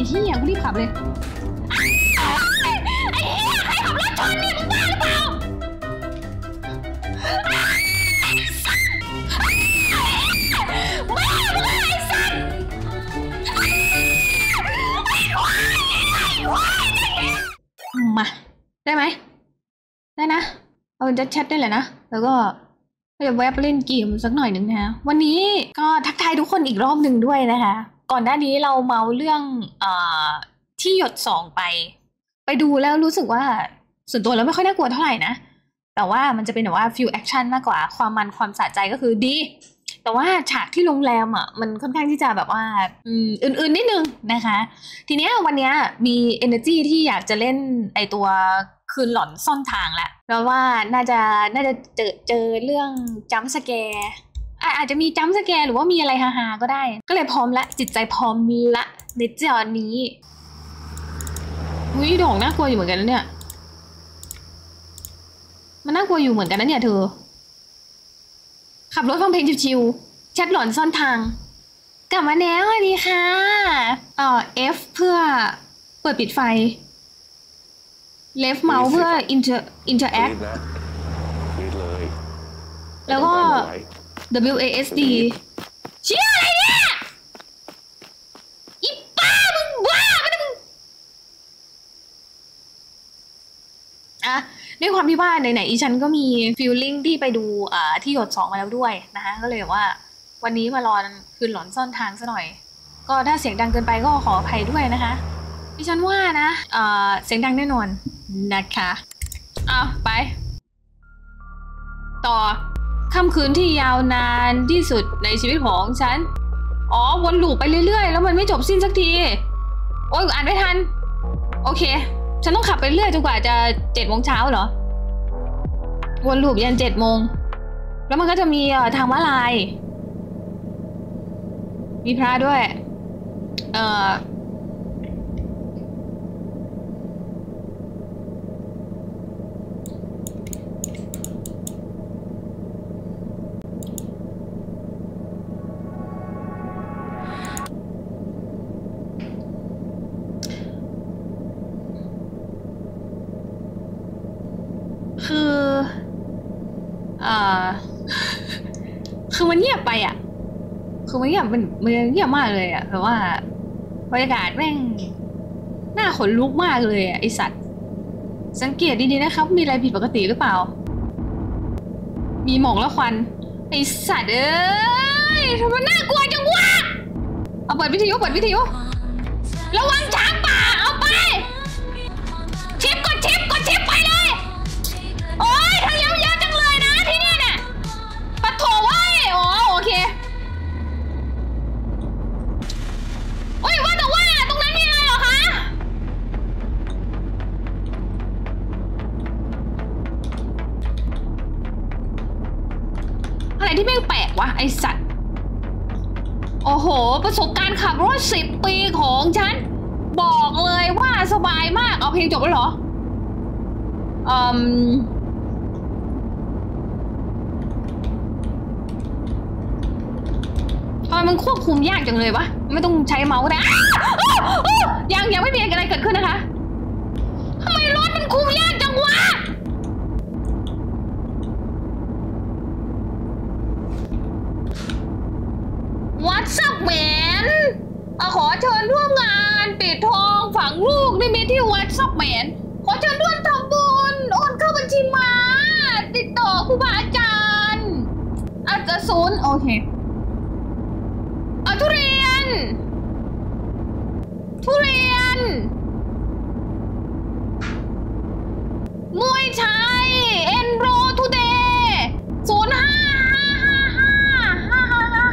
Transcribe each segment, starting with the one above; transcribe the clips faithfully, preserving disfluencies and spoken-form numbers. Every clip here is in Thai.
อ้เหี้ยกูรีบขับเลยไอ้เหี้ยใครขับรถชนเนี่ยมึงบ้าหรือเปล่ามาได้ไหมได้นะเอาจัดแชทได้เลยนะแล้วก็จะแวะไปเล่นเกมสักหน่อยหนึ่งนะคะวันนี้ก็ทักทายทุกคนอีกรอบหนึ่งด้วยนะคะก่อนหน้านี้เราเมาเรื่องเอ่อที่หยดสองไปไปดูแล้วรู้สึกว่าส่วนตัวแล้วไม่ค่อยน่ากลัวเท่าไหร่นะแต่ว่ามันจะเป็นแบบว่าฟิลแอคชั่นมากกว่าความมันความสะใจก็คือดีแต่ว่าฉากที่โรงแรมอ่ะมันค่อนข้างที่จะแบบว่าอื่นๆนิดนึงนะคะทีเนี้ยวันเนี้ยมี energy ที่อยากจะเล่นไอตัวคืนหลอนซ่อนทางแหละเพราะว่าน่าจะน่าจะเจอเจอเรื่องจัมป์สแกร์อาจจะมีจัมป์สแกร์หรือว่ามีอะไรฮาๆก็ได้ก็เลยพร้อมละจิตใจพร้อมละในเจ้านี้อุ้ยดอกน่ากลัวอยู่เหมือนกันนะเนี่ยมันน่ากลัวอยู่เหมือนกันนะเนี่ยเธอขับรถฟังเพลงชิวๆแชทหลอนซ่อนทางกลับมาแล้วสวัสดีค่ะเอ่อ F เพื่อเปิดปิดไฟ Left Mouse เพื่อ inter interact แล้วก็ W A S D เชี่ยอะไรเนี่ยอีป้ามึงบ้ามันมึงอ่ะด้วยความที่ว่าไหนๆอีฉันก็มีฟีลลิ่งที่ไปดูอ่าที่หยดสองมาแล้วด้วยนะคะก็เลยว่าวันนี้มารอคืนหลอนซ่อนทางซะหน่อยก็ถ้าเสียงดังเกินไปก็ขออภัยด้วยนะคะอีฉันว่านะอ่าเสียงดังแน่นอนนะคะเอาไปต่อค่ำคืนที่ยาวนานที่สุดในชีวิตของฉันอ๋อวนลูปไปเรื่อยๆแล้วมันไม่จบสิ้นสักทีโอ๊ยอ่านไม่ทันโอเคฉันต้องขับไปเรื่อยจนกว่าจะเจ็ดโมงเช้าเหรอวนลูปยันเจ็ดโมงแล้วมันก็จะมีทางม้าลายมีพระด้วยเอ่อคือเอ่อคือมันเงียบไปอ่ะคือมันเงียบมันมันเงียบมากเลยอ่ะแต่ว่าบรรยากาศแม่งน่าขนลุกมากเลยอ่ะไอสัตว์สังเกตดีๆนะครับมีอะไรผิดปกติหรือเปล่ามีหมอกและควันไอสัตว์เอ้ยมันน่ากลัวจังวะเอาเปิดวิทยุเปิดวิทยุระวังช้างป่าเอาไปชิปกดชิปกดชิปไปเลยโอ้ยทางเยอะเยอะจังเลยนะที่นี่เนี่ยปะโถไว้อ๋อโอเคโอ้ยว่าแต่ว่าตรงนั้นมีอะไรเหรอคะอะไรที่แม่งแปลกวะไอสัตว์โอ้โหประสบการณ์ขับรถสิบปีของฉันบอกเลยว่าสบายมากเอาเพลงจบแล้วเหรออืมทำไมมันควบคุมยากจังเลยวะไม่ต้องใช้เมาส์ก็ได้ยังยังไม่มีอะไรเกิดขึ้นนะคะทำไมรถมันคุมยากจังวะวัดสักแหวนขอเชิญร่วมงานปิดทองฝังลูกนิมิตที่วัดสักแหวนขอเชิญร่วมทำบุญโอนเข้าบัญชีมาติดต่อครูบาอาจารย์อาจจะศูนย์โอเคเอาทุเรียนทุเรียนมวยชัยเอ็นโรทูเดย์ศูนย์ห้าห้าห้าห้าห้า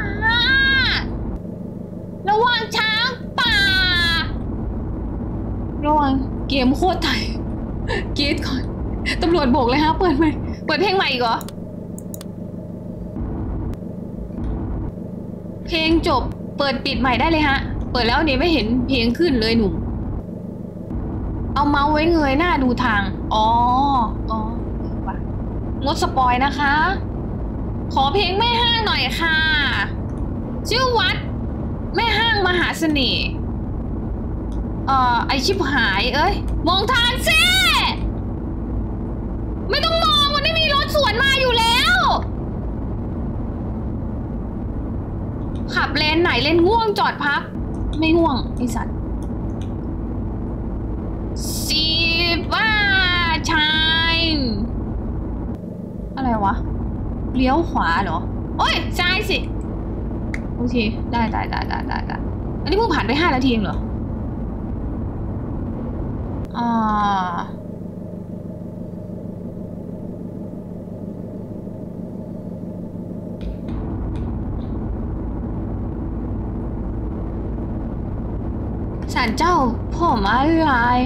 ระวังช้างป่าระวังเกมโคตรไทยเกตก่อนตำรวจโบกเลยฮะเปิดไหมเปิดเพลงใหม่อีกเหรอเพลงจบเปิดปิดใหม่ได้เลยฮะเปิดแล้วเนี่ยไม่เห็นเพลงขึ้นเลยหนุ่มเอาเมาส์ไว้เงยหน้าดูทางอ๋ออ๋องดสปอยนะคะขอเพลงแม่ห้างหน่อยค่ะชื่อวัดแม่ห้างมหาเสน่ห์ เอ่อไอชิบหายเอ้ยมองทางสิไม่ต้องมองมันไม่มีรถสวนมาอยู่แล้วขับเลนไหนเลนง่วงจอดพักไม่ง่วงไอสัตว์สีว่าชายอะไรวะเลี้ยวขวาเหรอโอ้ยซ้ายสิโอเคได้ได้ได้ได้ได้อันนี้เพิ่งผ่านไปห้านาทีเองเหรออ่าศาลเจ้าพ่อมาลาย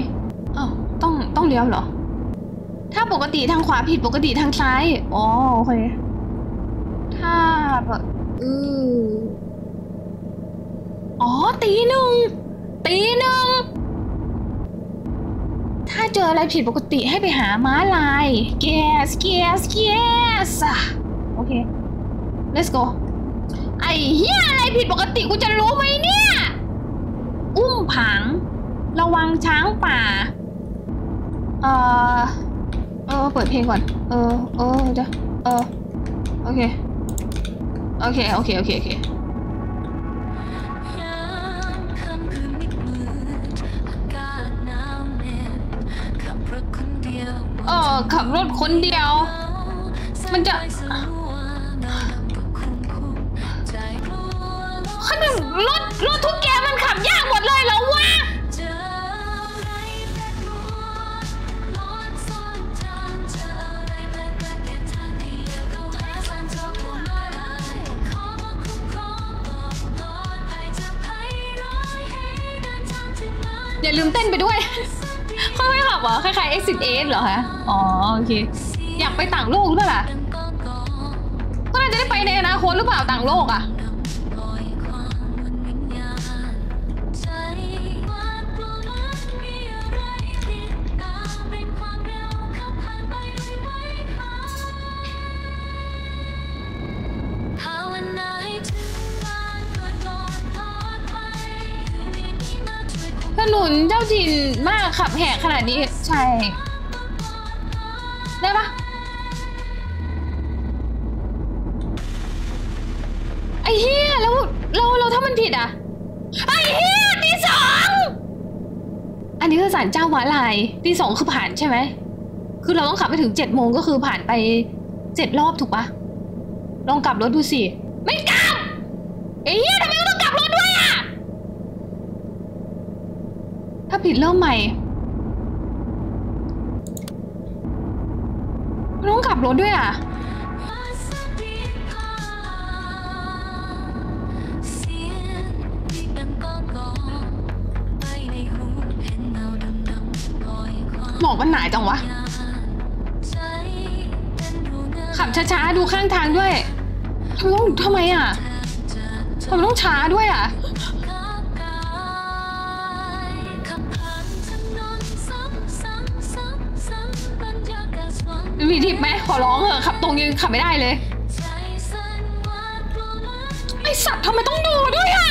อ้าวต้องต้องเลี้ยวเหรอถ้าปกติทางขวาผิดปกติทางซ้ายอ๋อโอเคถ้าแบบอืออ๋อตีหนึ่งตีหนึ่งถ้าเจออะไรผิดปกติให้ไปหาม้าลายเกสเกสเกสโอเค let's go ไอ้เหี้ยอะไรผิดปกติกูจะรู้ไหมเนี่ยอุ้มผังระวังช้างป่าเออเออเปิดเพลงก่อนเออเออจะเออโอเคโอเคโอเคโอเคโอเคเออขับรถคนเดียวมันจะขนาดรถรถทุกแกมันขับยากหมดเลยแล้ววะอย่าลืมเต้นไปด้วยค่อยๆขับเหรอคล้ายๆ เอ็กซิท เอท เหรอคะอ๋อโอเคอยากไปต่างโลกหรือเปล่าก็น่าจะได้ไปในอนาคตหรือเปล่าต่างโลกอ่ะถนนเจ้าถิ่นมากขับแหกขนาดนี้ใช่ได้ปะไอ้เหี้ยแล้วเราเราถ้ามันผิดอ่ะไอ้เหี้ยตีสองอันนี้คือศาลเจ้าหมาลายตีสองคือผ่านใช่ไหมคือเราต้องขับไปถึงเจ็ดโมงก็คือผ่านไปเจ็ดรอบถูกปะลองกลับรถดูสิไม่กลับไอ้เหี้ยทำไมต้องกลับรถด้วยอ่ะถ้าผิดเริ่มใหม่ต้องขับรถด้วยอ่ะหมอกมันหนาจังวะขับช้าๆดูข้างทางด้วยทำไมต้องทำไมอ่ะทำไมต้องช้าด้วยอ่ะมีทิปไหมขอร้องเถอะขับตรงยังขับไม่ได้เลยไอสัตว์ทำไมต้องดูด้วยอะ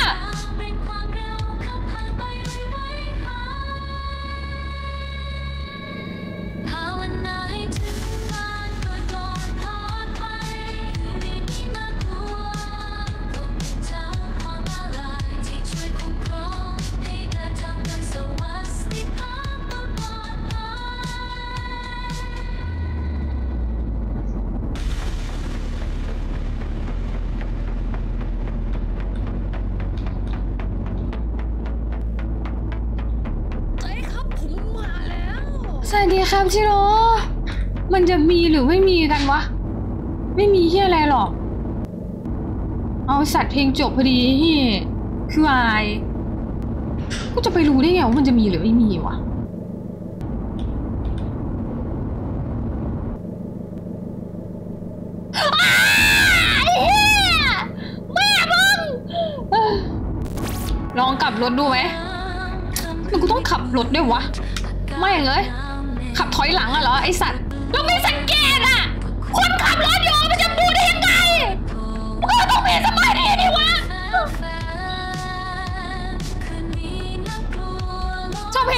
สวัสดีครับชิโร่มันจะมีหรือไม่มีกันวะไม่มีที่อะไรหรอกเอาสัตว์เพลงจบพอดีที่คือไอก็จะไปรู้ได้ไงว่ามันจะมีหรือไม่มีวะแม่มึงลองขับรถดูไหมมันกูต้องขับรถด้วยวะไม่เลยขับถอยหลังอะเหรอไอสัตว์เราไม่สังเกตอะคนขับรถโยนมันจะดูได้ยังไงมันก็ต้องมีสมัยนี้ดิวะ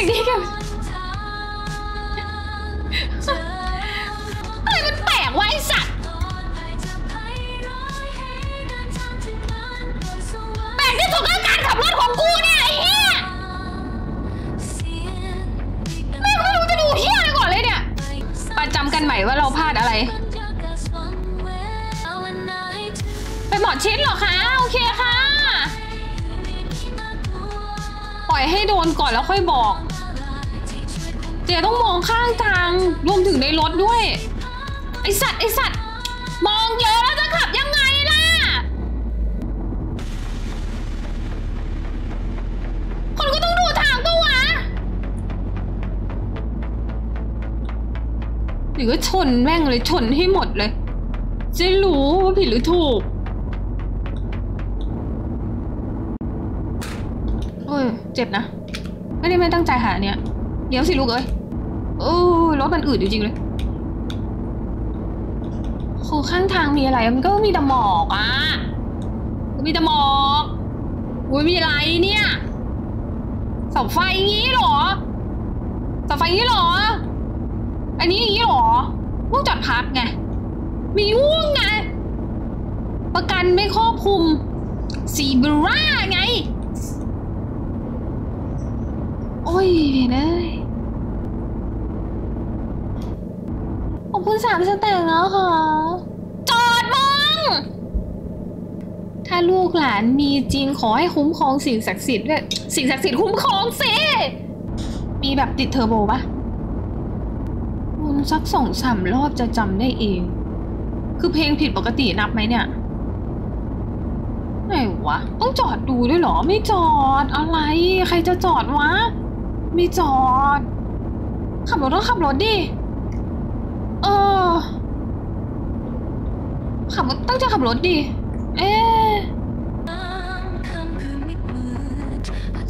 อย่างนี้กันอะไรมันแปลกวะไอ้สัตว์แปลกที่สุดก็การขับรถของกูเนี่ยไอ้เหี้ยไม่รู้จะดูเหี้ยอะไรก่อนเลยเนี่ยประจำกันใหม่ว่าเราพลาดอะไรไปหมอชิดเหรอคะโอเคค่ะปล่อยให้โดนก่อนแล้วค่อยบอกเจ๊ต้องมองข้างทางรวมถึงในรถด้วยไอสัตว์ไอสัตว์มองเยอะแล้วจะขับยังไงล่ะคนก็ต้องดูทางตัวหรือชนแม่งเลยชนให้หมดเลยจะรู้ว่าผิดหรือถูกเจ็บนะไม่ได้ไม่ตั้งใจหาเนี่ยเดี๋ยวสิลูกเอ้ยโอ้รถมันอืดจริงๆเลยคือข้างทางมีอะไรมันก็มีแต่หมอกอ่ะมีแต่หมอกอุ้ยมีอะไรเนี่ยเสาไฟงี้หรอเสาไฟงี้หรออันนี้งี้หรอง่วงจอดพักไงมีง่วงไงประกันไม่ครอบคลุมซีบราไงโอ้ยนะขอบคุณสามสเต็งแล้วค่ะจอดมองถ้าลูกหลานมีจริงขอให้คุ้มครองสิ่งศักดิ์สิทธิ์ด้วยสิ่งศักดิ์สิทธิ์คุ้มครองสิมีแบบติดเทอร์โบปะวนสักสองสามรอบจะจำได้เองคือเพลงผิดปกตินับไหมเนี่ยไหนวะต้องจอดดูด้วยเหรอไม่จอดอะไรใครจะจอดวะไม่จอดขับรถต้องขับรถดิเออขับรถตั้งใจขับรถดิเอ๊ะ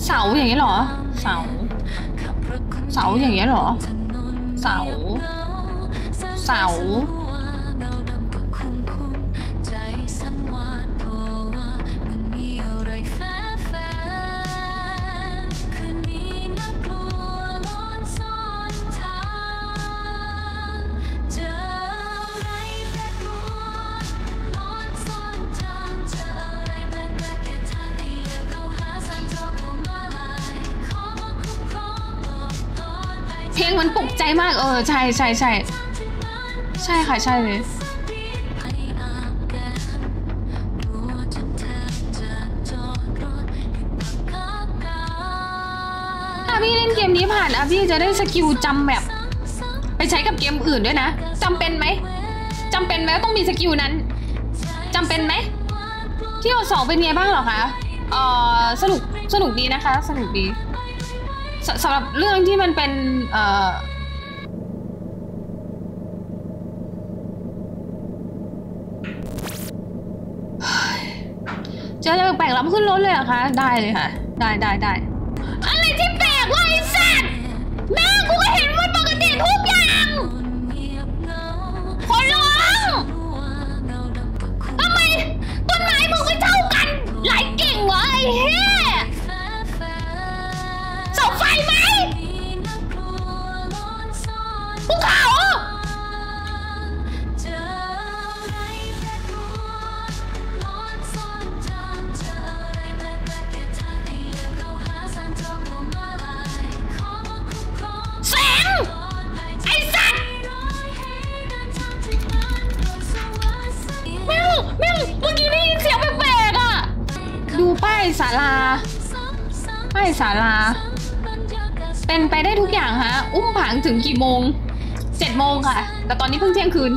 เสาอย่างเงี้ยเหรอเสาเสาอย่างเงี้ยเหรอเสาเสาเพลงมันปลุกใจมากเออใช่ใช่ใช่ใช่ค่ะใช่เลยถ้าพี่เล่นเกมนี้ผ่านอ่ะพี่จะได้สกิลจำแบบไปใช้กับเกมอื่นด้วยนะจำเป็นไหมจำเป็นไหมต้องมีสกิลนั้นจำเป็นไหมที่เราสองเป็นไงบ้างเหรอคะเออสนุกสนุกดีนะคะสนุกดีส, สำหรับเรื่องที่มันเป็นเอ่อเจออะไรแปลกๆแล้วขึ้นรถเลยเหรอคะได้เลยค่ะได้ได้ได้อะไรที่แปลกวะไอ้สัตว์แม่กูก็เห็นมันปกติทุกอย่างขอร้องทำไมต้นไม้มึงไม่เท่ากันหลายกิ่งวะไอ้เหี้ยไฟไหมภูเขาแสงไอ้สัตว์แม่งแม่งเมื่อกี้ได้ยินเสียงแปลกๆอ่ะดูป้ายศาลาป้ายศาลาเป็นไปได้ทุกอย่างฮะอุ้มผางถึงกี่โมงเจ็ดโมงค่ะแต่ตอนนี้เพิ่งเที่ยงคืน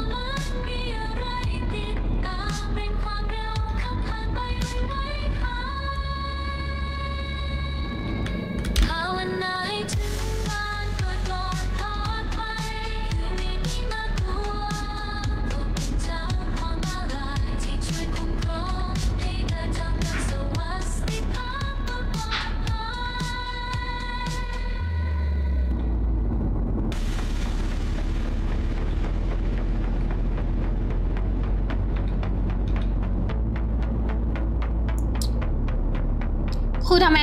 คือทำไม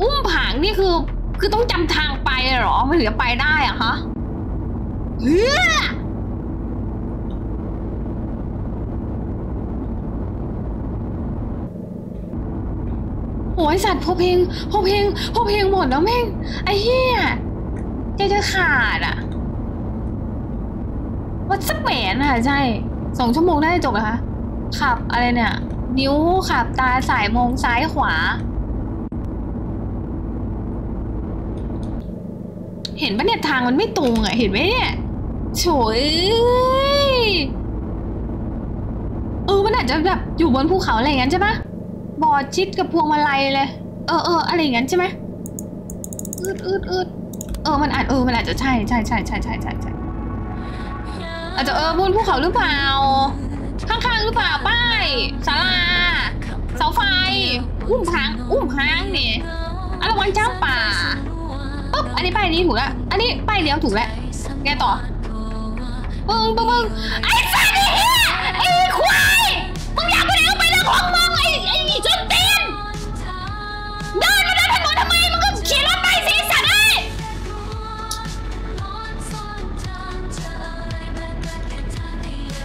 อุ้มผางนี่คือ คือต้องจำทางไปเหรอมันถึงจะไปได้อะคะเฮ้ยโอ้ยสัตว์พอเพลงพอเพลงพอเพลงหมดแล้วแม่งไอ้เหี้ยใจจะขาดอะวัดสักแหวนค่ะใช่สองชั่วโมงได้จบเหรอคะขับอะไรเนี่ยนิ้วขับตาสายมองซ้ายขวาเห็นปะเนี่ยทางมันไม่ตรงอ่ะเห็นไหมเนี่ยโฉยเออมันอาจจะแบบอยู่บนภูเขาอะไรอย่างนั้นใช่ปะบอดชิดกับพวงมาลัยเลยเออเอออะไรอย่างนั้นใช่ไหมอืดอืดอืดเออมันอาจเออมันอาจจะใช่ใช่ใช่ใช่ใช่ใช่ใช่อาจจะเออบนภูเขาหรือเปล่าข้างๆหรือเปล่าป้ายศาลาเสาไฟอุ้มพังอุ้มพังเนี่ยอะระวังเจ้าป่าปุ๊บอันนี้ป้ายนี้ถูกแล้วอันนี้ป้ายเลี้ยวถูกแล้วไงต่อปึ้งปึ้งปึ้งไอ้สัตว์ไอ้ควายมึงอยากไปไหนก็ไปเรื่องของมึงไอ้ไอ้จนตีนเดินมาเดินถนนทำไมมึงก็ขี่รถไปสิสัตว์ไอ้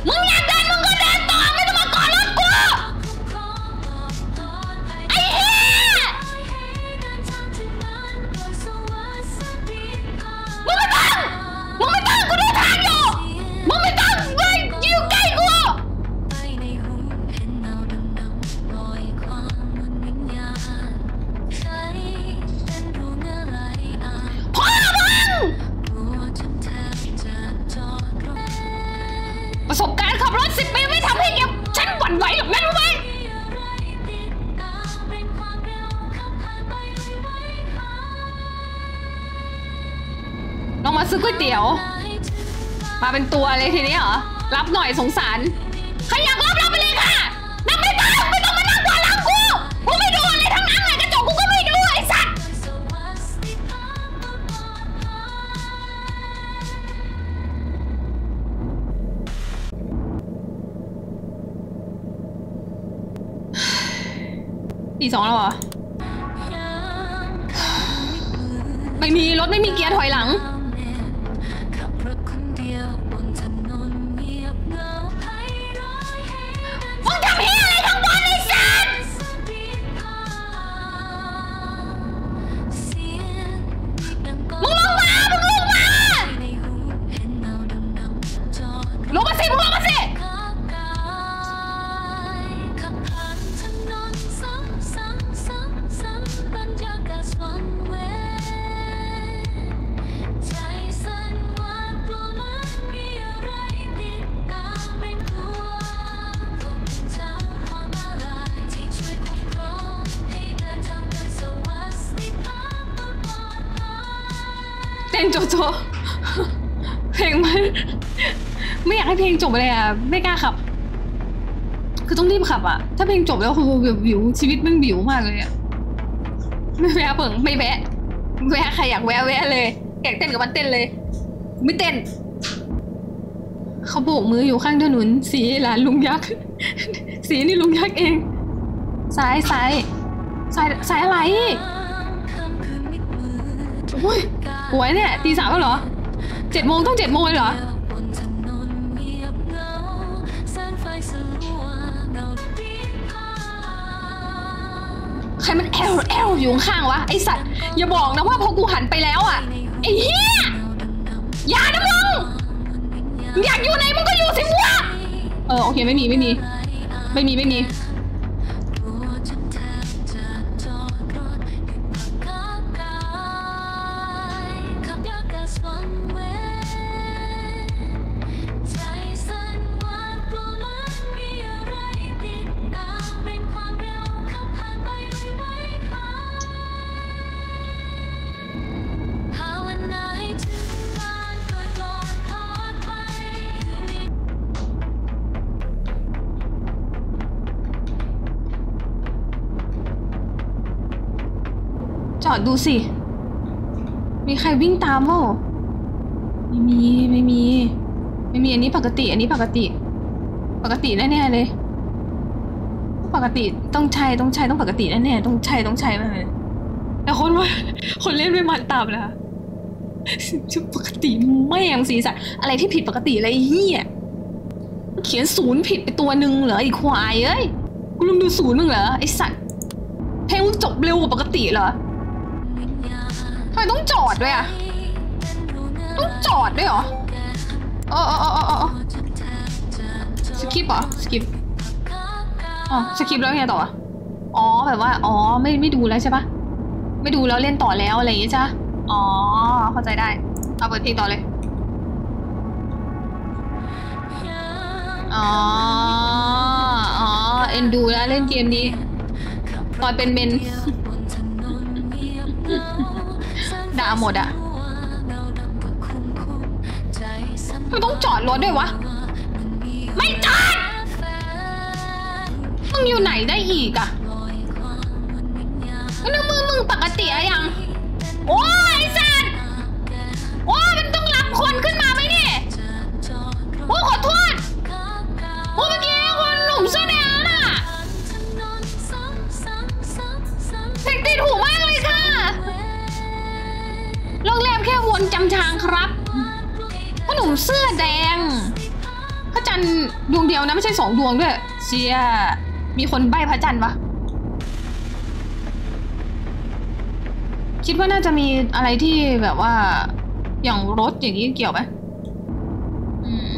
มึงอยากเดินมึงก็เดินต่อไม่ต้องมาก่อรถกูไอ้เหี้ยมึงไม่ต้องมึงไม่ต้องกูดูทางอยู่มึงไม่ต้องมึงอยู่ใกล้กูพ่อประสบการณ์ขับรถสิบปีไม่ทำให้ฉันหวั่นไหวแบบนั้นรู้ไหมลองมาซื้อก๋วยเตี๋ยวมาเป็นตัวเลยทีนี้เหรอรับหน่อยสงสารใครอยากรับรับไปเลยค่ะนั่งไม่ต้องไม่ต้องมานั่งขวางหลังกูกูไม่ดูอะไรทั้งนั้นเลยกระจกกูก็ไม่ดูไอ้สัตว์ตีสองแล้วเหรอไม่มีรถไม่มีเกียร์ถอยหลังมึงทำเหี้ยอะไรทั้งวันไอ้สัสมึงลงมามึงลงมาลงมาสิมึงลงมาสิเพลงโจโจเพลงมันไม่อยากให้เพลงจบเลยอ่ะไม่กล้าขับคือต้องรีบขับอ่ะถ้าเพลงจบแล้วคือวิวชีวิตมันวิวมากเลยอ่ะไม่แวะเปิ่งไม่แวะแวะใครอยากแวะแวะเลยอยากเต้นกับมันเต้นเลยไม่เต้นเขาโบกมืออยู่ข้างถนนสีร้านลุงยักษ์สีนี่ลุงยักษ์เองซ้ายซ้ายซ้ายซ้ายอะไรโอ้ยหวยเนี่ยตีสามแล้วเหรอเจ็ดโมงต้องเจ็ดโมงเลยเหรอใครมันแอลแอลอยู่ข้างวะไอสัตว์อย่าบอกนะว่าพอกูหันไปแล้วอ่ะไอ้เหี้ยอย่านะมึงอยากอยู่ไหนมึงก็อยู่สิวะเออโอเคไม่มีไม่มีไม่มีไม่มีจอดดูสิมีใครวิ่งตามมั้งไม่มีไม่มีไม่มีอันนี้ปกติอันนี้ปกติปกติแน่ๆเลยปกติต้องใช่ต้องใช่ต้องปกติแน่ๆต้องใช่ต้องใช่แน่ๆ แต่คนว่าคนเล่นไม่มันตามนะคะชุดปกติไม่ยังสีสันอะไรที่ผิดปกติอะไรเฮียเขียนศูนย์ผิดไปตัวหนึ่งเหรอไอ้ควายเอ้ยกูลืมดูศูนย์มึงเหรอไอ้สัตว์เพลงมึงจบเร็วกว่าปกติเหรอทำไมต้องจอดด้วยอะต้องจอดด้วยเหรอโอ้โอ้โอ้โอ้สกิปเหรอสกิปอ๋อสกิปแล้วไงต่ออ๋อแบบว่าอ๋อไม่ไม่ดูแล้วใช่ปะไม่ดูแล้วเล่นต่อแล้วอะไรอย่างงี้จ้ะอ๋อเข้าใจได้เอาเปิดเพลงต่อเลยอ๋ออ๋อเอ็นดูแล้วเล่นเกมดีตอนเป็นเมนด่าหมดอะมันต้องจอดรถด้วยวะไม่จอดมึงอยู่ไหนได้อีกอะแล้วมือมึงปกติอะยังโอ้ยสัตว์โอ้มันต้องรับคนขึ้นมาไหมเนี่ยโอ้ขอโทษโอ้เมื่อกี้คนหนุ่มเสื้อแดงน่ะเด็กติดหูมากเลยค่ะโรงแรมแค่วนจำทางครับพ่อหนุ่มเสื้อแดงพระจันทร์ดวงเดียวนะไม่ใช่สองดวงด้วยเชียมีคนใบ้พระจันทร์ปะคิดว่าน่าจะมีอะไรที่แบบว่าอย่างรถอย่างนี้เกี่ยวไหมอืม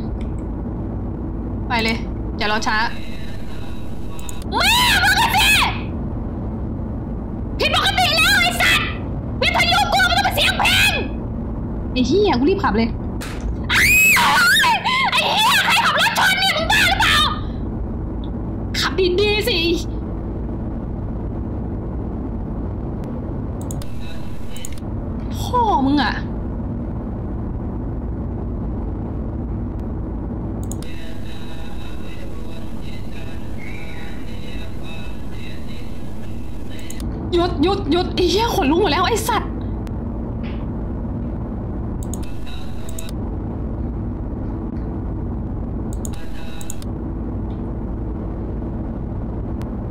ไปเลยอย่ารอช้าแม่ปกติผิดปกติแล้วไอ้สัตว์วิทยุกลัวมันต้องเป็นเสียงเพลงไอ้เหี้ยกูรีบขับเลยไอ้เหี้ยใครขับรถชนเนี่ยมึงบ้าหรือเปล่าขับดีๆสิพ่อมึงอะหยุดหยุดหยุดไอ้เหี้ยขนลุกหมดแล้วไอ้สัตว์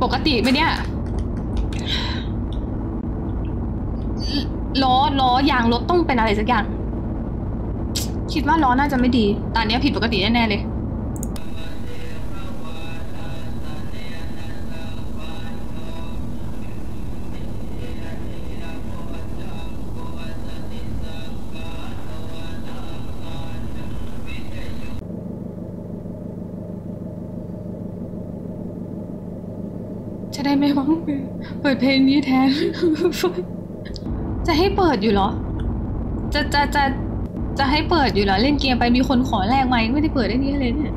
ปกติไหมเนี่ยล้อล้อยางรถต้องเป็นอะไรสักอย่างคิดว่าล้อน่าจะไม่ดีตอนนี้ผิดปกติแน่ๆเลยจะได้ไม่ว่างเปิดเพลงนี้แทนจะให้เปิดอยู่เหรอจะจะจะจะให้เปิดอยู่เหรอเล่นเกมไปมีคนขอแลกไหมไม่ได้เปิดได้นี่เลยเนี่ย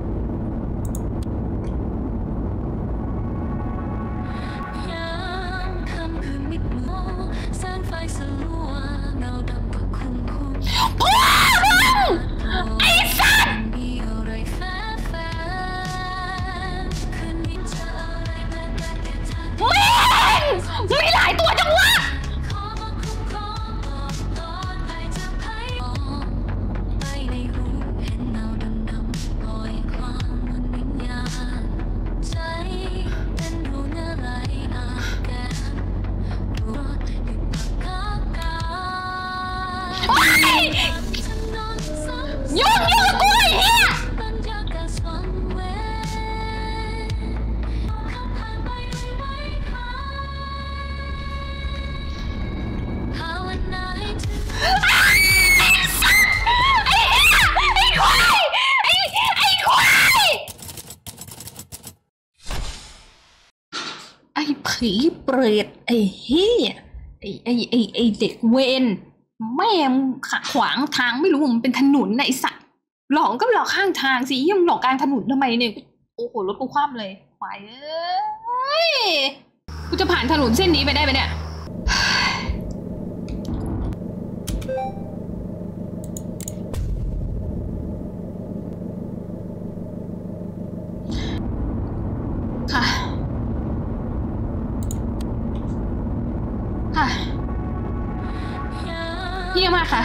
ผีเปรตไอ้เหี้ยไอ้ไอ้ไอ้ไอ้เด็กเวนแม่งขัดขวางทางไม่รู้มันเป็นถนนไหนสัตว์หลอกก็หลอกข้างทางสิยิ่งหลอกกลางถนนทำไมเนี่ยโอ้โหรถกูคว่ำเลยควายเอ้ยกูจะผ่านถนนเส้นนี้ไปได้ไหมเนี่ยเยี่ยมมากค่ะ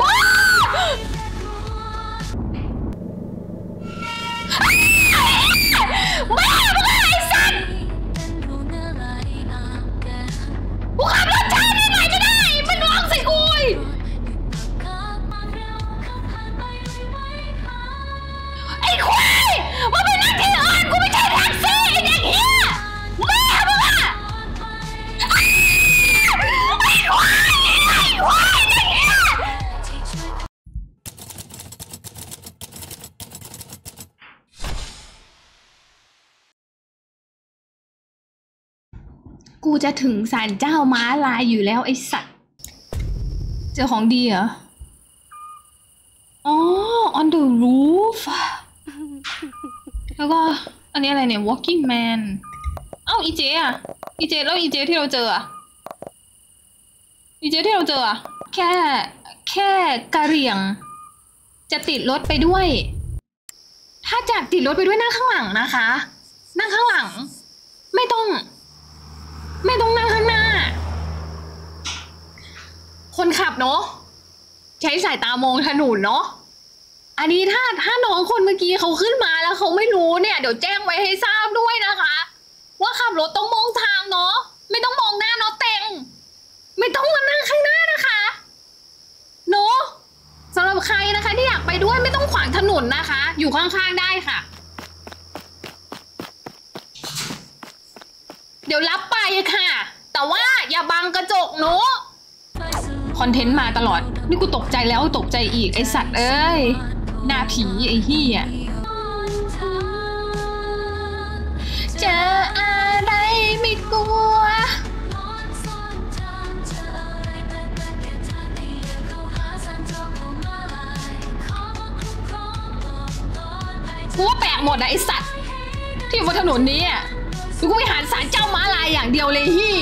บ้าบ้าไอ้สัตว์ กูจะถึงศาลเจ้าม้าลายอยู่แล้วไอ้สัตว์เจอของดีเหรออ๋อ on the roof แล้วก็อันนี้อะไรเนี่ย walking man เอ้าอีเจอะอีเจแล้วอีเจที่เราเจออะอีเจที่เราเจออะแค่แค่กระเหรี่ยงจะติดรถไปด้วยถ้าจากติดรถไปด้วยนั่งข้างหลังนะคะนั่งข้างหลังไม่ต้องไม่ต้องนั่งข้างหน้าคนขับเนาะใช้สายตามองถนนเนาะอันนี้ถ้าถ้าน้องคนเมื่อกี้เขาขึ้นมาแล้วเขาไม่รู้เนี่ยเดี๋ยวแจ้งไว้ให้ทราบด้วยนะคะว่าขับรถต้องมองทางเนาะไม่ต้องมองหน้าเนาะเต็งไม่ต้องมานั่งข้างหน้านะคะเนาะสำหรับใครนะคะที่อยากไปด้วยไม่ต้องขวางถนนนะคะอยู่ข้างๆได้ค่ะเดี๋ยวรับไปค่ะแต่ว่าอย่าบังกระจกหนูคอนเทนต์มาตลอดนี่กูตกใจแล้วตกใจอีกไอสัตว์เอ้ยหน้าผีไอเหี้ยเจออะไรไม่กลัวกูว่าแปลกหมดนะไอสัตว์ที่บนถนนนี้กูไปหาศาลเจ้าม้าลายอย่างเดียวเลยพี่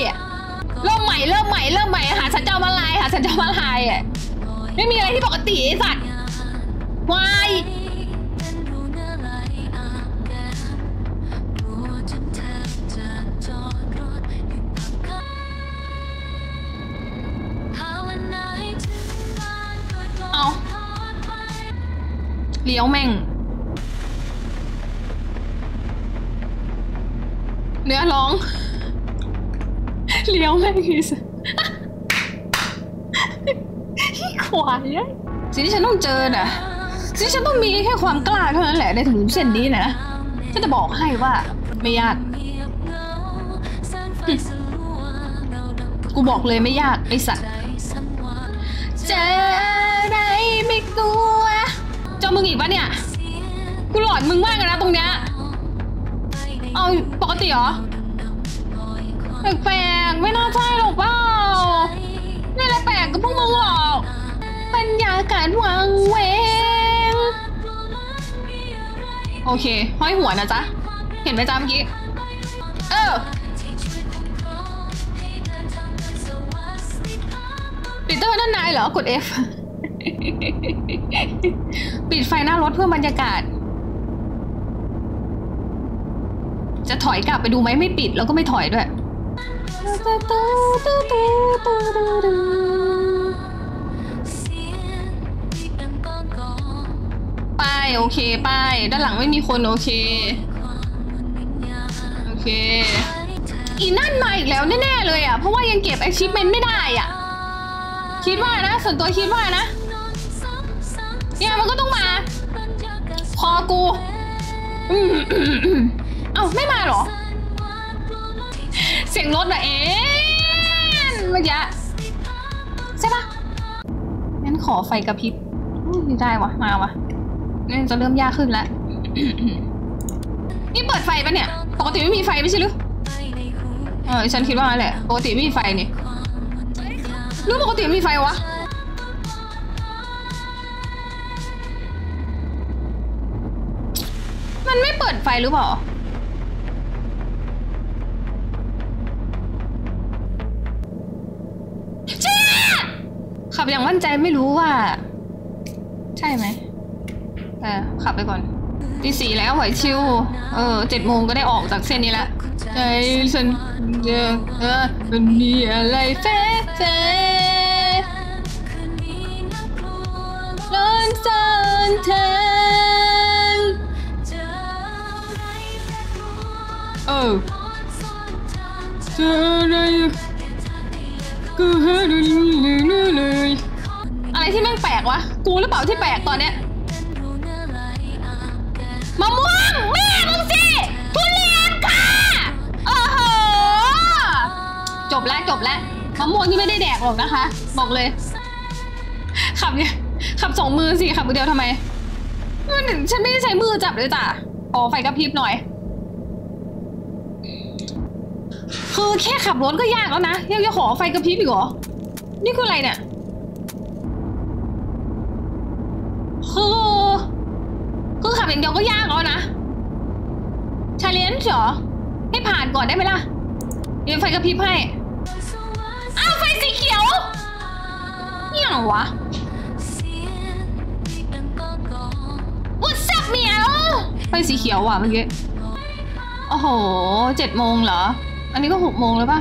เริ่มใหม่เริ่มใหม่เริ่มใหม่หาศาลเจ้าม้าลายหาศาลเจ้าม้าลายอ่ะไม่มีอะไรที่ปกติไอสัตว์วายเอาเลี้ยวแม่งเนื้อร้องเลี้ยวแม่งคือสิขวายสิ่งที่ฉันต้องเจอน่ะสิ่งที่ฉันต้องมีแค่ความกล้าเท่านั้นแหละในถึงเส้นนี้นะฉันจะบอกให้ว่าไม่ยากกูบอกเลยไม่ยากไอ้สัตว์เจออะไรไม่กลัวเจ้ามึงอีกปะเนี่ยกูหลอนมึงมากเลยนะตรงเนี้ยเอาปกติเหรอแปลกๆไม่น่าใช่หรอกเปล่านี่แหละแปลกกับพวกมึงหรอกบรรยากาศวังเวงโอเคห้อยหัวนะจ๊ะเห็นไหมจ๊ะเมื่อกี้เออปิดเตอร์ด้านในเหรอกด F ปิดไฟหน้ารถเพื่อบรรยากาศจะถอยกลับไปดูไหมไม่ปิดแล้วก็ไม่ถอยด้วยป้ายโอเคป้ายด้านหลังไม่มีคนโอเคโอเคอีนั่นมาอีกแล้วแน่ๆเลยอ่ะเพราะว่ายังเก็บ achievement ไม่ได้อ่ะคิดว่านะส่วนตัวคิดว่านะเนี่ยมันก็ต้องมาพอกูเอ้าไม่มาหรอเสียงรถนะเอ๊ะเมื่อกี้ใช่ปะงั้นขอไฟกระพริบได้วะมาวะนี่จะเริ่มยากขึ้นแล้ว นี่เปิดไฟปะเนี่ยปกติไม่มีไฟไม่ใช่หรือเออฉันคิดว่าแหละปกติไม่มีไฟนี่หรือปกติมีไฟวะมันไม่เปิดไฟหรือเปล่าขับอย่างมั่นใจไม่รู้ว่าใช่ไหมแต่ขับไปก่อนตีสี่แล้วไหวชิวเออเจ็ดโมงก็ได้ออกจากเส้นนี้ละใจฉันเจอเออมันมีอะไรแฝงแฝงร้อนซ่อนแทงเออเจออะไรอะไรที่แม่งแปลกวะกูหรือเปล่าที่แปลกตอนเนี้ยมะม่วงแม่มึงสิทุเรียนค่ะโอ้โหจบแล้วจบแล้วมะม่วงที่ไม่ได้แดกหรอกนะคะบอกเลยขับเนี่ยขับสองมือสิขับมือเดียวทำไมฉันไม่ได้ใช้มือจับเลยจ้ะขอไฟกระพริบหน่อย คือแค่ขับรถก็ยากแล้วนะยังจะขอไฟกระพริบอีกเหรอนี่คืออะไรเนี่ยคือคือขับอย่างเดียวก็ยากแล้วนะชาเลนจ์เหรอให้ผ่านก่อนได้ไหมล่ะเดี๋ยวไฟกระพริบให้อ้าวไฟสีเขียวนี่หรอวะ What's up เมียวไฟสีเขียวว่ะเมื่อกี้โอ้โหเจ็ดโมงเหรออันนี้ก็หกโมงแล้วป่ะ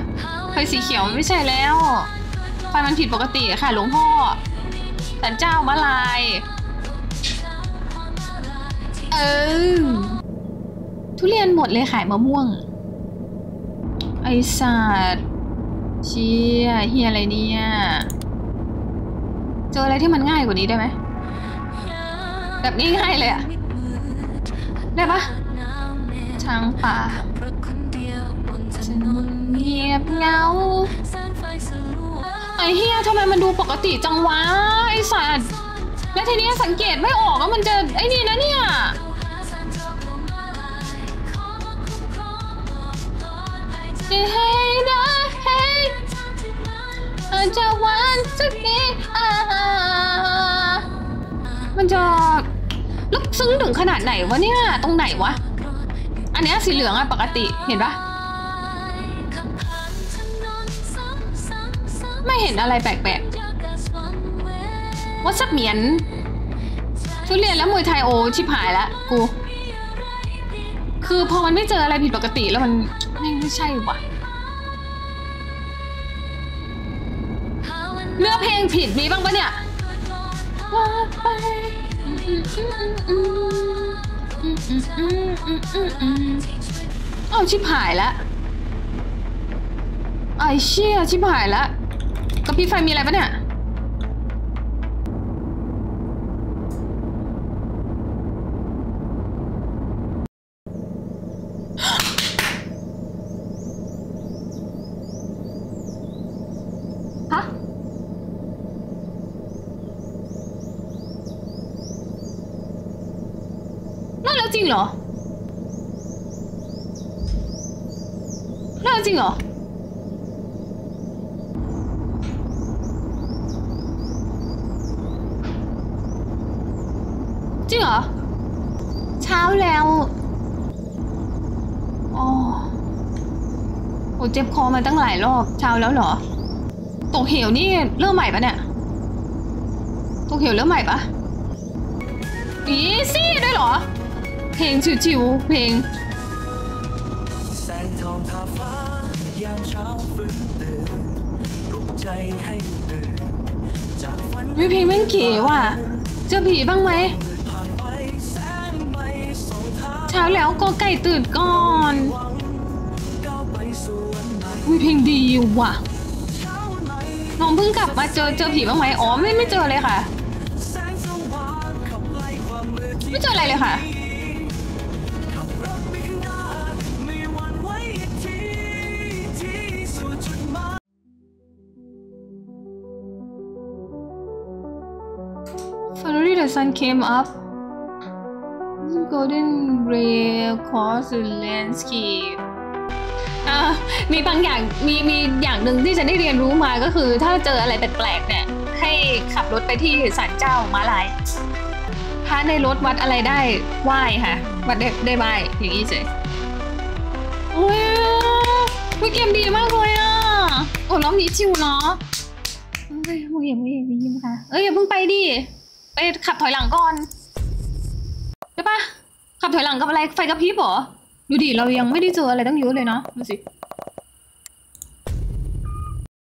ไฟสีเขียวไม่ใช่แล้วไฟมันผิดปกติค่ะหลวงพ่อศาลเจ้ามาลายเออทุเรียนหมดเลยขายมะม่วงไอสัตว์เชี่ยเฮียอะไรเนี่ยเจออะไรที่มันง่ายกว่านี้ได้ไหมแบบนี้ง่ายเลยอะได้ปะช้างป่าฉันเงียบเงาไอเฮียทำไมมันดูปกติจังวะไอสัตว์และทีนี้สังเกตไม่ออกว่ามันจะไอนี่นะเนี่ยจะให้ได้ให้จะวันสักทีมันจะลึกซึ้งถึงขนาดไหนวะเนี่ยตรงไหนวะอันนี้สีเหลืองอะปกติเห็นปะไม่เห็นอะไรแปลกๆวัดสักเหมียนทุเรียนแล้วมวยไทยโอชิบหายละกูคือพอมันไม่เจออะไรผิดปกติแล้วมันไม่ใช่ว่ะเนื้อเพลงผิดมีบ้างปะเนี่ยเอาชิบหายละไอเชี่ยชิบหายละกระพริบไฟมีอะไรปะเนี่ยจริงเหรอน่าจริงเหรอจริงเหรอเช้าแล้วโอ้โหเจ็บคอมาตั้งหลายรอบเช้าแล้วเหรอตกเหวนี่เริ่มใหม่ปะเนี่ยตกเหวเริ่มใหม่ปะอีซี่ด้วยเหรอเพลงชิวๆเพลงแสงทองทาฟ้ายามเช้าฟื้นตื่นปลุกใจให้ตื่นจากฝันวิเพลงแม่งเก๋ว่ะเจอผีบ้างไหมเช้าแล้วก็ไก่ตื่นก่อนวิเพลงดีว่ะน้องเพิ่งกลับมาเจอเจอผีบ้างไหมอ๋อไม่ไม่เจอเลยค่ะไม่เจออะไรเลยค่ะSun came up. Golden gray across the landscape. มีบางอย่างมีมีอย่างหนึ่งที่ฉันได้เรียนรู้มาก็คือถ้าเจออะไรแปลกๆเนี่ยให้ขับรถไปที่ศาลเจ้ามาลายพระในรถวัดอะไรได้ไหว้ค่ะวัดได้ได้ไหว้อย่างนี้เฉยโอ้ยวิเกมดีมากเลยอ่ะโอ้น้องนี้ชิวเนาะเฮ้ยมึงอย่ามึงอย่าไปยิ้มค่ะเอ้ยอย่าเพิ่งไปดิไปขับถอยหลังก่อนได้ปะขับถอยหลังกับอะไรไฟกระพริบเหรอดูดิเรายังไม่ได้เจออะไรตั้งเยอะเลยเนาะดูสิ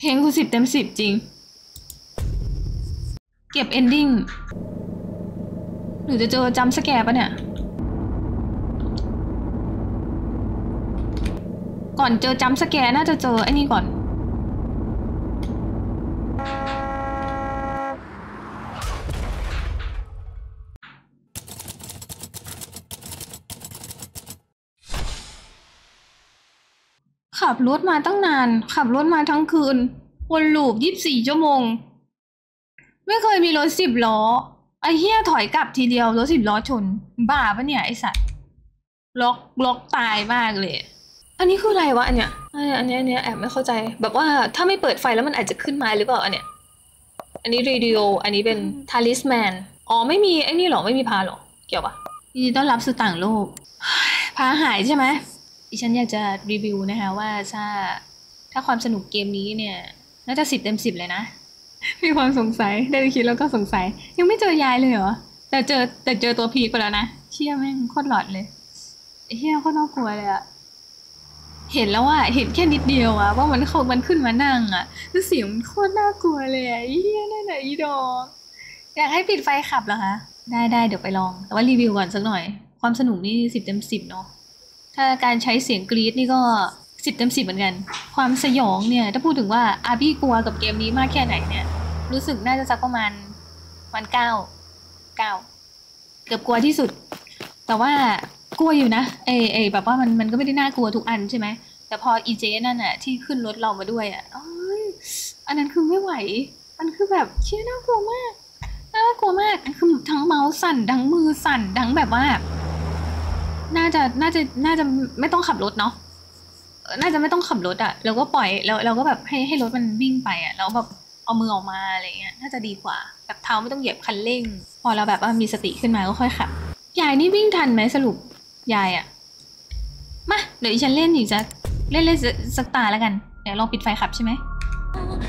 เพลงคือสิบเต็มสิบจริงเก็บเอนดิ้งหนูจะเจอจำสแกร์ปะเนี่ยก่อนเจอจำสแกร์น่าจะเจอไอ้นี่ก่อนขับรถมาตั้งนานขับรถมาทั้งคืนวนลูปยี่สิบสี่ชั่วโมงไม่เคยมีรถสิบล้อไอ้เหี้ยถอยกลับทีเดียวรถสิบล้อชนบ้าปะเนี่ยไอ้สัตว์ล็อกล็อกตายมากเลย อันนี้คืออะไรวะอันเนี้ยอันเนี้ยอันเนี้ยแอบไม่เข้าใจแบบว่าถ้าไม่เปิดไฟแล้วมันอาจจะขึ้นมาหรือเปล่าอันเนี้ยอันนี้รีดิโออันนี้เป็นทาลิสแมนอ๋อไม่มีไอ้นี่หรอไม่มีพาหรอเกี่ยวปะยินดีต้อนรับสู่ต่างโลกพาหายใช่ไหมดิฉันอยากจะรีวิวนะคะว่าถ้าถ้าความสนุกเกมนี้เนี่ยน่าจะสิบเต็มสิบเลยนะมีความสงสัยได้ไปคิดแล้วก็สงสัยยังไม่เจอยายเลยเหรอแต่เจอแต่เจอตัวพีกไปแล้วนะเชี่ยแม่งโคตรหลอดเลยเฮียโคตรน่ากลัวเลยอะเห็นแล้วว่าเห็นแค่นิดเดียวอะว่ามันเขามันขึ้นมานั่งอะแล้วเสียงมันโคตรน่ากลัวเลยอะเฮียนั่นอะอีดองอยากให้ปิดไฟขับเหรอคะได้ได้เดี๋ยวไปลองแต่ว่ารีวิวก่อนสักหน่อยความสนุกนี่สิบเต็มสิบเนาะถ้าการใช้เสียงกรี๊ดนี่ก็สิบเต็มสิบเหมือนกันความสยองเนี่ยถ้าพูดถึงว่าอาร์บี้กลัวกับเกมนี้มากแค่ไหนเนี่ยรู้สึกน่าจะสักประมาณวันเก้าเก้าเกือบกลัวที่สุดแต่ว่ากลัวอยู่นะเอเอแบบว่ามันมันก็ไม่ได้น่ากลัวทุกอันใช่ไหมแต่พออีเจนั่นน่ะที่ขึ้นรถเรามาด้วยอ่ะอ้อยอันนั้นคือไม่ไหวมันคือแบบเชี่ยน่ากลัวมากน่ากลัวมากคือทั้งเมาส์สั่นทั้งมือสั่นทั้งแบบว่าน่าจะน่าจะน่าจะไม่ต้องขับรถเนาะน่าจะไม่ต้องขับรถอ่ะเราก็ปล่อยเราเราก็แบบให้ให้รถมันวิ่งไปอ่ะแล้วแบบเอามือออกมาอะไรเงี้ยน่าจะดีกว่าแบบเท้าไม่ต้องเหยียบคันเร่งพอเราแบบว่ามีสติขึ้นมาก็ค่อยขับยายนี่วิ่งทันไหมสรุปยายอ่ะมาเดี๋ยวฉันเล่นอีกจะเล่นเล่นสักตาแล้วกันเดี๋ยวลองปิดไฟขับใช่ไหม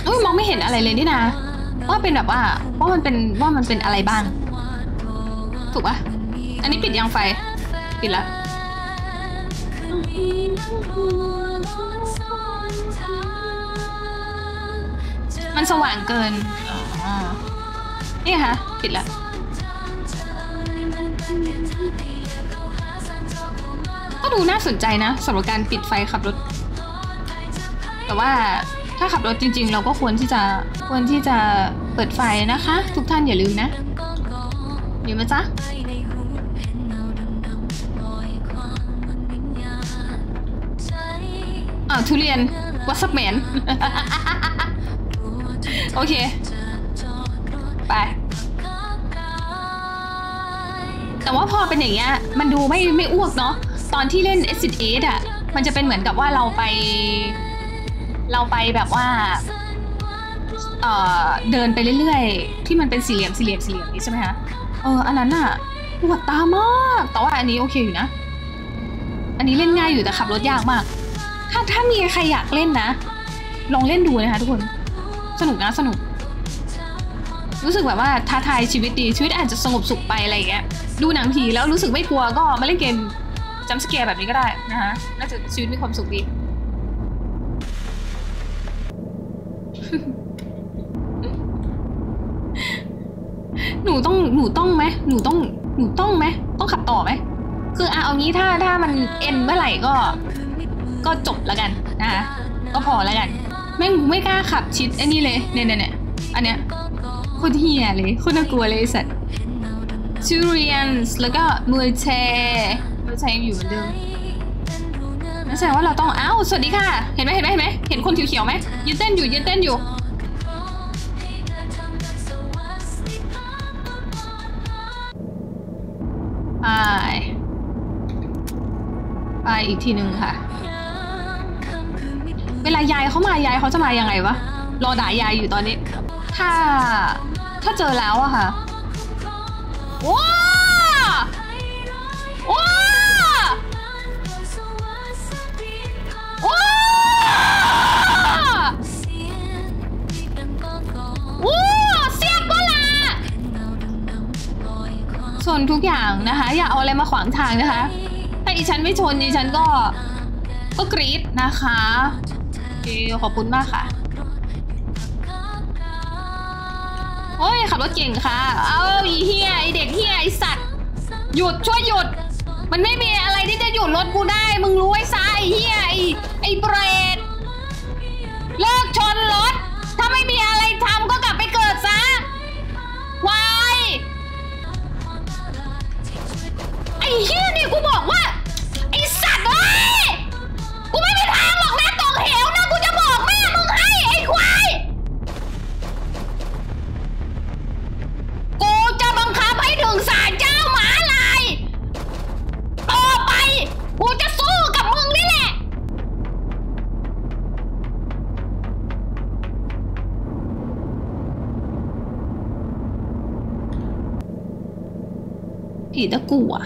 อุ้ยมองไม่เห็นอะไรเลยนี่นะว่าเป็นแบบว่าว่ามันเป็นว่ามันเป็นอะไรบ้างถูกปะอันนี้ปิดยังไฟปิดแล้วมันสว่างเกินนี่ค่ะปิดละก็ดูน่าสนใจนะสำหรับการปิดไฟขับรถแต่ว่าถ้าขับรถจริงๆเราก็ควรที่จะควรที่จะเปิดไฟนะคะทุกท่านอย่าลืมนะอยู่ไหมจ๊ะอ้าวทุเรียนวัสแมนโอเคไปแต่ว่าพอเป็นอย่างเงี้ยมันดูไม่ไม่อ้วกเนาะตอนที่เล่น เอส เอส อ่ะมันจะเป็นเหมือนกับว่าเราไปเราไปแบบว่าเอ่อเดินไปเรื่อยๆที่มันเป็นสี่เหลี่ยมสี่เหลี่ยมสี่เหลี่ยมนี้ใช่ไหมคะเอออันนั้นอ่ะปวดตามากแต่ว่าอันนี้โอเคอยู่นะอันนี้เล่นง่ายอยู่แต่ขับรถยากมากถ้าถ้ามีใครอยากเล่นนะลองเล่นดูนะคะทุกคนสนุกนะสนุกรู้สึกแบบว่าท้าทายชีวิตดีชีวิตอาจจะสงบสุขไปอะไรอย่างเงี้ยดูหนังผีแล้วรู้สึกไม่กลัวก็มาเล่นเกมจัมป์สแกร์แบบนี้ก็ได้นะคะน่าจะชีวิตมีความสุขดี หนูต้องหนูต้องไหมหนูต้องหนูต้องไหมต้องขับต่อไหมคือเอางี้ถ้าถ้ามันเอ็นเมื่อไหร่ก็ก็จบแล้วกันนะคะก็พอแล้วกันไม่ไม่กล้าขับชิดไอ้นี่เลยเนี่ยเนี่ยอันเนี้ยโคตรเหี้ยเลยโคตรน่ากลัวเลยไอ้สัตว์ชูเรียนแล้วก็มือแชร์มือแชร์อยู่เหมือนเดิมนั่นแสดงว่าเราต้องอ้าวสวัสดีค่ะเห็นไหมเห็นไหมเห็นไหมเห็นคนเขียวๆไหมยืนเต้นอยู่ยืนเต้นอยู่ไปไปอีกทีหนึ่งค่ะเวลายายเขามายายเขาจะมายังไงวะรอด่ายายอยู่ตอนนี้ถ้าถ้าเจอแล้วอะค่ะว้าว้าว้าว้าเสียบก็ละชนทุกอย่างนะคะอย่าเอาอะไรมาขวางทางนะคะถ้าดิฉันไม่ชนดิฉันก็ก็กรี๊ดนะคะขอบคุณมากค่ะโอ้ยขับรถเก่งค่ะเอาอีเฮียไอเด็กเฮียไอสัตว์หยุดช่วยหยุดมันไม่มีอะไรที่จะหยุดรถกูได้มึงรู้ไอ้ซ้ายไอเฮียไอไอเบรดเลิกชนรถถ้าไม่มีอะไรทำก็กลับไปเกิดซะวายไอเฮียนี่กูบอกว่าไอสัตว์เอ้ยกูไม่มีทางหรอกนะตกเหวนะกูจะบอกแม่มึงให้ไอ้ควายกูจะบังคับให้ถึงศาลเจ้าหมาลายต่อไปกูจะสู้กับมึงนี่แหละ ผีตะกั่วอะ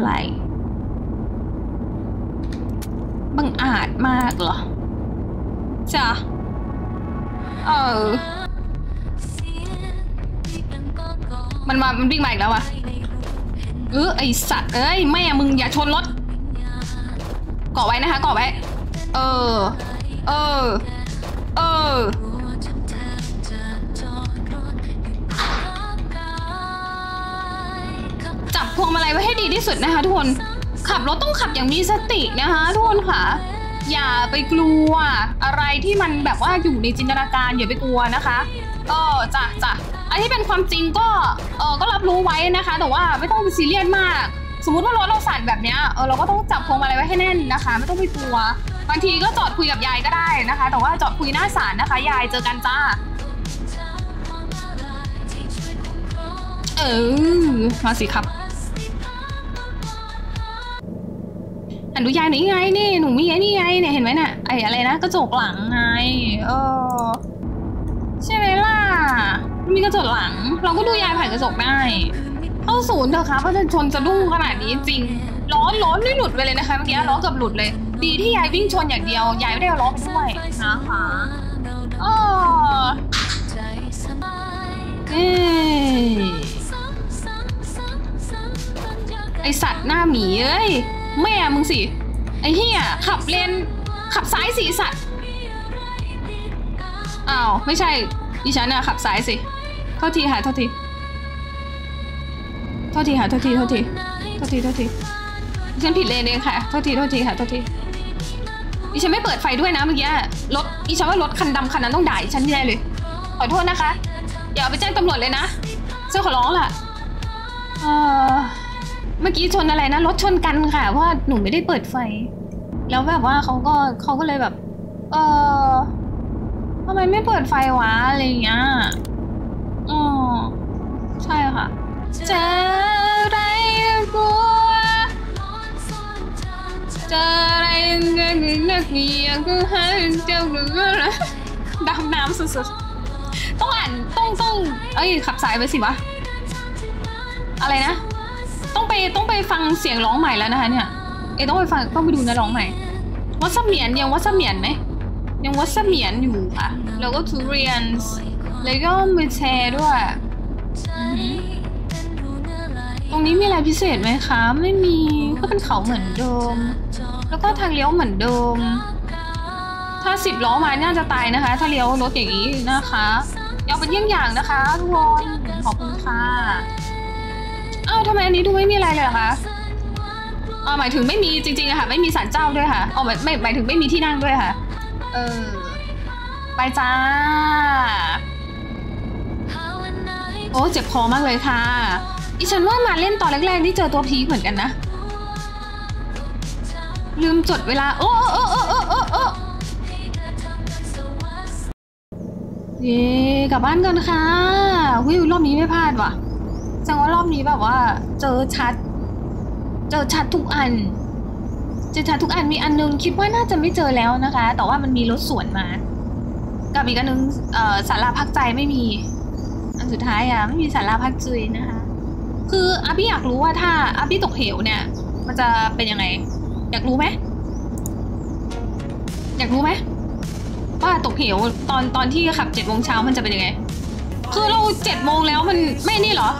ไรบังอาจมากเหรอจ้ะเออมันมามันวิ่งมาอีกแล้วอ่ะเออไอสัตว์เอ้ยแม่มึงอย่าชนรถเกาะไว้นะคะเกาะไว้เออเออเออจับพวงมาลัยไว้ให้ดีที่สุดนะคะทุกคนขับรถต้องขับอย่างมีสตินะคะทุกคนค่ะอย่าไปกลัวอะไรที่มันแบบว่าอยู่ในจินตนาการอย่าไปกลัวนะคะเออจ้ะจ้ะอันที่เป็นความจริงก็เออก็รับรู้ไว้นะคะแต่ว่าไม่ต้องซีเรียสมากสมมติว่ารถเราสั่นแบบนี้เออเราก็ต้องจับพวงมาลัยไว้ให้แน่นนะคะไม่ต้องไปกลัวบางทีก็จอดคุยกับยายก็ได้นะคะแต่ว่าจอดคุยหน้าศาลนะคะยายเจอกันจ้าเออมาสิครับหันดูยายหนูยังไงนี่หนูมีไงนี่ไงเนี่ยเห็นไหมเนี่ยไอ้อะไรนะกระจกหลังไงเออใช่ไหมล่ะมีกระจกหลังเราก็ดูยายผ่านกระจกได้เข้าศูนย์เถอะค่ะเพราะชนจะดุ้งขนาดนี้จริงล้อล้อไม่หลุดไปเลยนะคะเมื่อกี้ล้อเกือบหลุดเลยดีที่ยายวิ่งชนอย่างเดียวยายไม่ได้เอาล้อไปด้วยนะคะเออเอ้ไอสัตว์หน้าหมีเอ้ยแม่มึงสิไอเหี้ยขับเลนขับซ้ายสิสัตว์อ้าวไม่ใช่ดิฉันอะขับซ้ายสิเท่าทีค่ะเท่าทีเท่าทีค่ะเท่าทีเท่าทีเท่าทีเท่าทีฉันผิดเลนเองค่ะเท่าทีเท่าทีค่ะเท่าทีดิฉันไม่เปิดไฟด้วยนะเมื่อกี้รถดิฉันว่ารถคันดำคันนั้นต้องด่าดิฉันแน่เลยขอโทษนะคะอย่าไปแจ้งตำรวจเลยนะเจ้าขอร้องล่ะเออเมื่อกี้ชนอะไรนะรถชนกันค่ะว่าหนูไม่ได้เปิดไฟแล้วแบบว่าเขาก็เขาก็เลยแบบเออทำไมไม่เปิดไฟวะอะไรอย่างเงี้ยอ๋อใช่ค่ะเจออะไรกลัวเจออะไรเงี้ยนักเมียก็ให้เจ้าหนึ่งเลยดำน้ำสุดๆต้องอ่านต้องต้องเอ้ยขับสายไปสิวะอะไรนะต้องไปต้องไปฟังเสียงร้องใหม่แล้วนะคะเนี่ยเอ้ต้องไปฟังต้องไปดูนะร้องใหม่วัดเสมียนยังวัดเสมียนไหมยังวัดเสมียนอยู่ค่ะแล้วก็ทุเรียนแล้วก็มือแชร์ด้วยตรงนี้มีอะไรพิเศษไหมคะไม่มีก็เป็นเขาเหมือนเดิมแล้วก็ทางเลี้ยวเหมือนเดิมถ้าสิบล้อมาน่าจะตายนะคะถ้าเลี้ยวรถอย่างนี้นะคะเอาเป็นเยี่ยงอย่างนะคะทุกคนขอบคุณค่ะอ้าวทำไมอันนี้ดูไม่มีอะไรเลยคะอ๋อหมายถึงไม่มีจริงๆอะค่ะไม่มีศาลเจ้าด้วยค่ะอ๋อไม่หมายถึงไม่มีที่นั่งด้วยค่ะเออไปจ้าโอ้เจ็บคอมากเลยค่ะอีฉันว่ามาเล่นตอนแรกๆที่เจอตัวพีเหมือนกันนะลืมจดเวลาโอ้โอ้โอ้โอ้โอ้โอ้เย่กลับบ้านกันค่ะวิวรอบนี้ไม่พลาดว่ะแสดงว่ารอบนี้แบบว่าเจอชัดเจอชัดทุกอันเจอชัดทุกอันมีอันนึงคิดว่าน่าจะไม่เจอแล้วนะคะแต่ว่ามันมีรถสวนมากับอีกอันนึงศาลาพักใจไม่มีอันสุดท้ายอ่ะไม่มีศาลาพักใจนะคะคืออาพี่อยากรู้ว่าถ้าอาพี่ตกเหวเนี่ยมันจะเป็นยังไงอยากรู้ไหมอยากรู้ไหมว่าตกเหวตอนตอนที่ขับเจ็ดโมงเช้ามันจะเป็นยังไงคือเราเจ็ดโมงแล้วมันไม่นี่เหรอ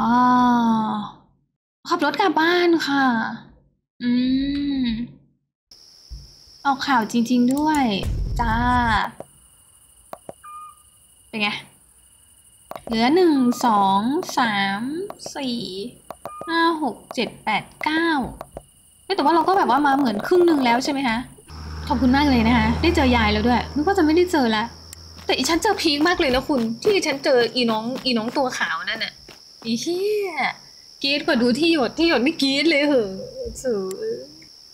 อ๋อขับรถกลับบ้านค่ะอืมออกข่าวจริงๆด้วยจ้าเป็นไงเหลือหนึ่งสองสามสี่ห้าหกเจ็ดแปดเก้าไม่แต่ว่าเราก็แบบว่ามาเหมือนครึ่งหนึ่งแล้วใช่ไหมคะขอบคุณมากเลยนะคะได้เจอยายแล้วด้วยนึกว่าจะไม่ได้เจอละแต่อีฉันเจอพีคมากเลยนะคุณที่ฉันเจออีน้องอีน้องตัวขาวนั่นน่ะอีเหี้ยกรี๊ดกว่าดูที่หยดที่หยดไม่กรี๊ดเลยเหรอสู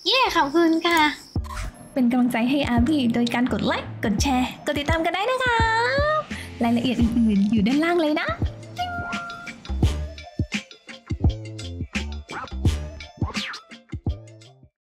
เย่ขอบคุณค่ะเป็นกำลังใจให้อาบี้โดยการกดไลค์กดแชร์กดติดตามกันได้นะคะรายละเอียดอื่นๆอยู่ด้านล่างเลยนะ